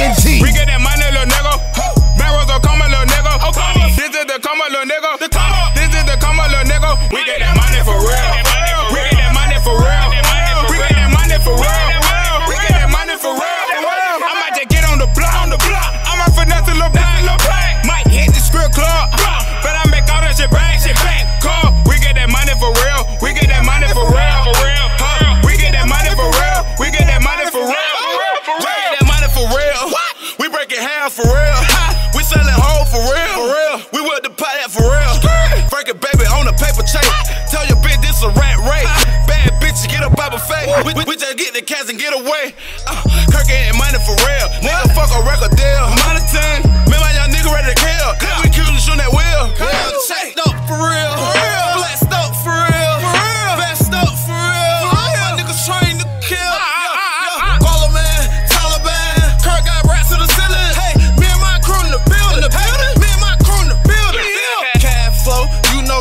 TNT. We get that money, little nigga. Barrels are coming, little nigga. This is the comma, little nigga. This is the comma, little nigga. We get that money for real. We get that money for real. We get that money for real. We get that money for real. I might just get on the block. I'm a finesse a little black. Might hit the strip club, but I make all that shit bang. Call. We get that money for real. We get that money for real. We get that money for real. We get that money for real. For real, we selling hoes for real. For real, we with the pot at for real. Break it, baby, on the paper chase. Tell your bitch this a rat race. Bad bitches get up out of fake. We just get the cash and get away. Kirk ain't money for real. Nigga fuck a record deal. Monitoring, man, my young nigga ready to kill. Cause we killing this on that wheel. Shaked up for real. For real, blessed up for real. For real, best up for real. For real. My niggas trained to kill.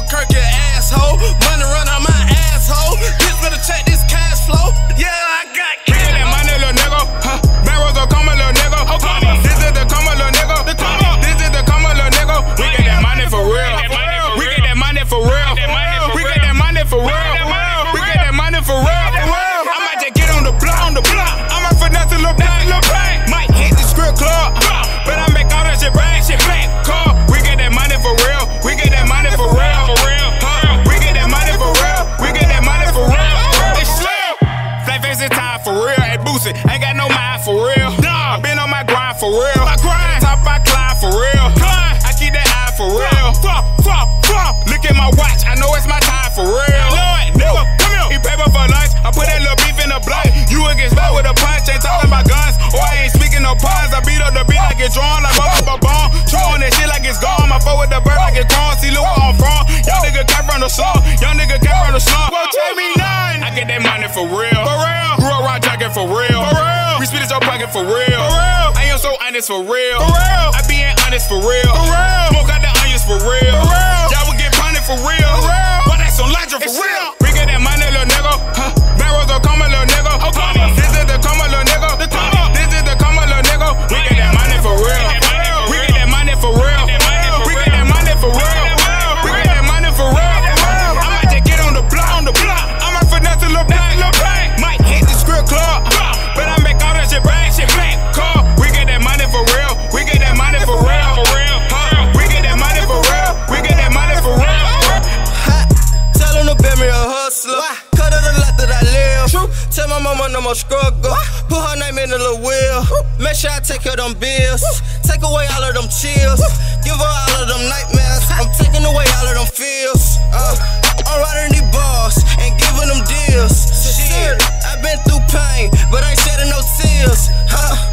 Kirk, your asshole. Money run on my asshole. Bitch better check this cash flow. Yeah, I got cash. Get that money, little nigga. Barrels are coming, little nigga. This is the comma, little nigga. This is the comma, little nigga. We get that money for real. We get that money for real. We get that money for real. We get that money for real. I might just get on the block. I'm a finesse little black. Might hit the strip club, but I make all that shit bang. Call. We get that money for real. We get that money for real. Ain't got no mind for real. Nah, I been on my grind for real. My grind, top I climb for real. Climb, I keep that eye for real. Look at my watch, I know it's my time for real. Lord, nigga, come here. Eat paper for lunch. I put that little beef in the blunt. You would get spot with a punch. Ain't talking about guns, or I ain't speaking no puns. I beat up the beat like it's drawn. I bump up a bomb, throwing that shit like it's gone. My foe with the bird like it's gone. See Lua on front. Y'all nigga cap from the slum. Y'all nigga cap from the slum. Won't take me none. I get that money for real. For real. For real, for real. We spit in your pocket for real, for real. I am so honest for real, for real. I being honest for real, for real. Smoke out the onions for real, for real. Y'all would get punted for real, for real. But that's on Ledger for real. We get that money, little nigga. Barrels are coming, little nigga. This is the comma, little nigga. This is the comma, little nigga. We get that money for real. We get that money for real. We get that money for real. We get that money for real. I might just get on the block, I'm a finesse little black. Might hit the strip club. Tell my mama no more struggle. Put her name in the little wheel. Make sure I take care of them bills. Take away all of them chills. Give her all of them nightmares. I'm taking away all of them feels. I'm riding these bars and giving them deals. Shit, I've been through pain, but I ain't shedding no tears.